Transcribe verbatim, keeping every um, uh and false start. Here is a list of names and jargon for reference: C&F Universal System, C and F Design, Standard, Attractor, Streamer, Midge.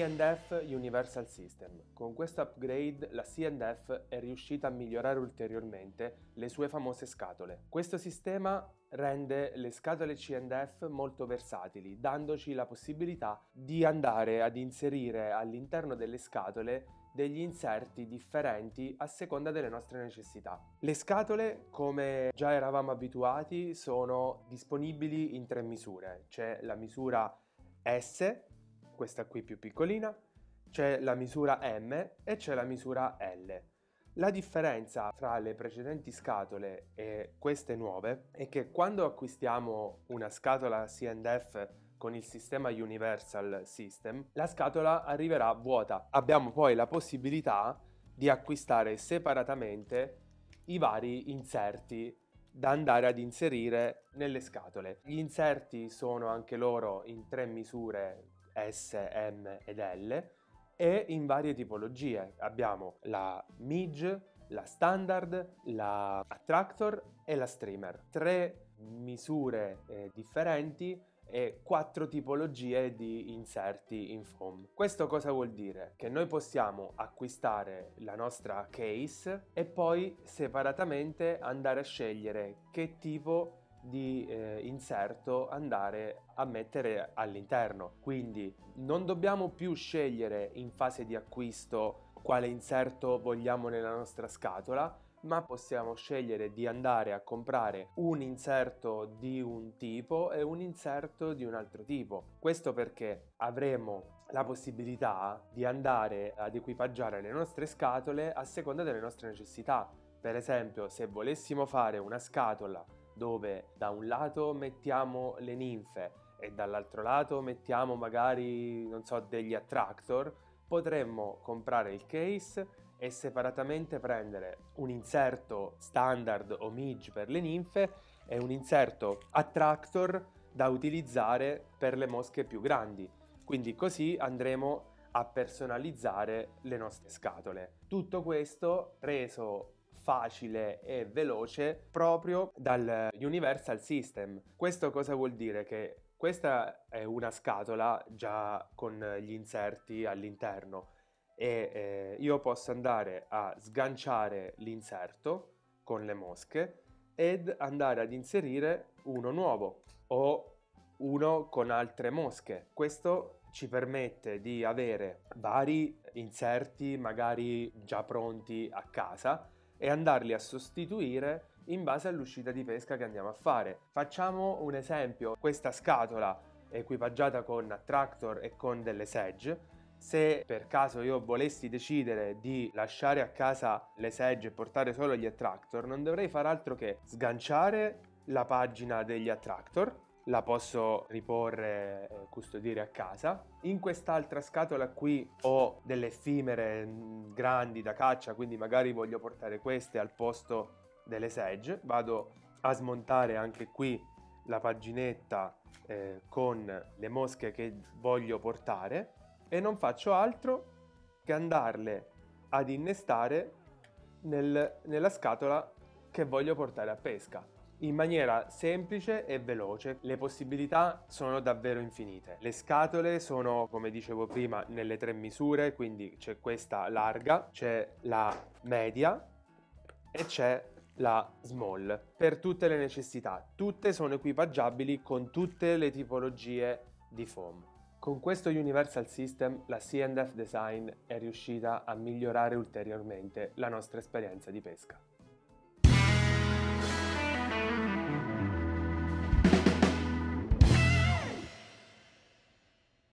C and F Universal System. Con questo upgrade la C and F è riuscita a migliorare ulteriormente le sue famose scatole. Questo sistema rende le scatole C and F molto versatili, dandoci la possibilità di andare ad inserire all'interno delle scatole degli inserti differenti a seconda delle nostre necessità. Le scatole, come già eravamo abituati, sono disponibili in tre misure. C'è la misura S, questa qui più piccolina, c'è la misura M e c'è la misura L. La differenza tra le precedenti scatole e queste nuove è che quando acquistiamo una scatola C and F con il sistema Universal System, la scatola arriverà vuota. Abbiamo poi la possibilità di acquistare separatamente i vari inserti da andare ad inserire nelle scatole. Gli inserti sono anche loro in tre misure S, M ed L e in varie tipologie. Abbiamo la Midge, la Standard, la Attractor e la Streamer. Tre misure eh, differenti e quattro tipologie di inserti in foam. Questo cosa vuol dire? Che noi possiamo acquistare la nostra case e poi separatamente andare a scegliere che tipo di eh, inserto andare a mettere all'interno. Quindi non dobbiamo più scegliere in fase di acquisto quale inserto vogliamo nella nostra scatola, ma possiamo scegliere di andare a comprare un inserto di un tipo e un inserto di un altro tipo. Questo perché avremo la possibilità di andare ad equipaggiare le nostre scatole a seconda delle nostre necessità. Per esempio, se volessimo fare una scatola dove da un lato mettiamo le ninfe e dall'altro lato mettiamo magari, non so, degli attractor, potremmo comprare il case e separatamente prendere un inserto standard o midge per le ninfe e un inserto attractor da utilizzare per le mosche più grandi. Quindi così andremo a personalizzare le nostre scatole. Tutto questo reso facile e veloce proprio dal Universal System. Questo cosa vuol dire? Che questa è una scatola già con gli inserti all'interno e eh, io posso andare a sganciare l'inserto con le mosche ed andare ad inserire uno nuovo o uno con altre mosche. Questo ci permette di avere vari inserti magari già pronti a casa e andarli a sostituire in base all'uscita di pesca che andiamo a fare. Facciamo un esempio: questa scatola è equipaggiata con attractor e con delle sedge. Se per caso io volessi decidere di lasciare a casa le sedge e portare solo gli attractor, non dovrei far altro che sganciare la pagina degli attractor, la posso riporre e custodire a casa. In quest'altra scatola qui ho delle effimere grandi da caccia, quindi magari voglio portare queste al posto delle sedge. Vado a smontare anche qui la paginetta eh, con le mosche che voglio portare e non faccio altro che andarle ad innestare nel, nella scatola che voglio portare a pesca, in maniera semplice e veloce. Le possibilità sono davvero infinite. Le scatole sono, come dicevo prima, nelle tre misure, quindi c'è questa larga, c'è la media e c'è la small, per tutte le necessità. Tutte sono equipaggiabili con tutte le tipologie di foam. Con questo Universal System la C and F Design è riuscita a migliorare ulteriormente la nostra esperienza di pesca.